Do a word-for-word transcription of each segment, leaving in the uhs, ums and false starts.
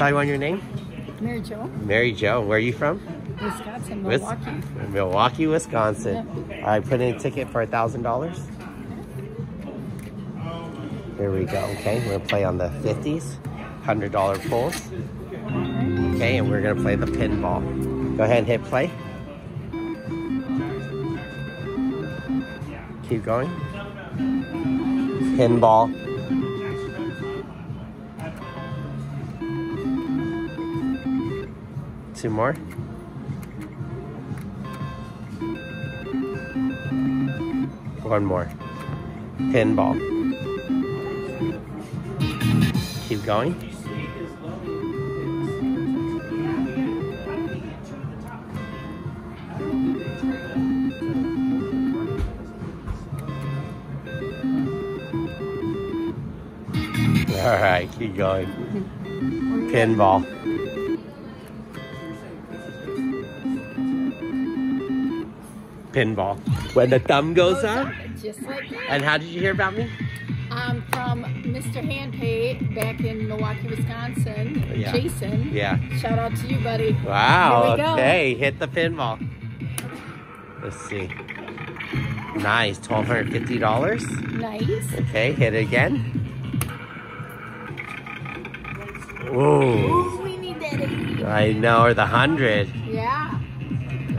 Tell everyone your name. Mary Jo. Mary Jo. Where are you from? Wisconsin, Milwaukee. Wis Milwaukee, Wisconsin. Yep. I put in a ticket for a thousand dollars. Here we go. Okay, we're gonna play on the fifties, hundred dollar pulls. Okay, and we're gonna play the pinball. Go ahead and hit play. Keep going. Pinball. Two more. One more. Pinball. Keep going. All right, keep going. Pinball. Pinball. When the thumb goes up? Just like that. And how did you hear about me? Um, from Mister Handpay back in Milwaukee, Wisconsin. Yeah. Jason. Yeah. Shout out to you, buddy. Wow. Okay. Hit the pinball. Let's see. Nice. Twelve hundred fifty dollars. Nice. Okay. Hit it again. Ooh. Ooh, we need that again. I know. Or the hundred. Yeah.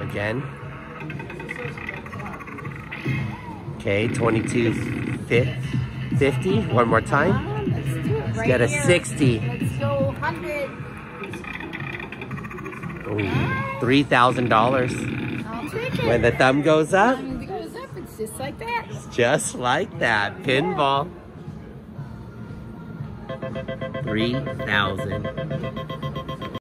Again. Okay, twenty-two fifty. One more time. Wow, let's do it. Let's right get a here. sixty. Let's go one hundred. Three thousand dollars. When the thumb goes up. When it goes up, it's just like that. It's just like that. Pinball. Three thousand.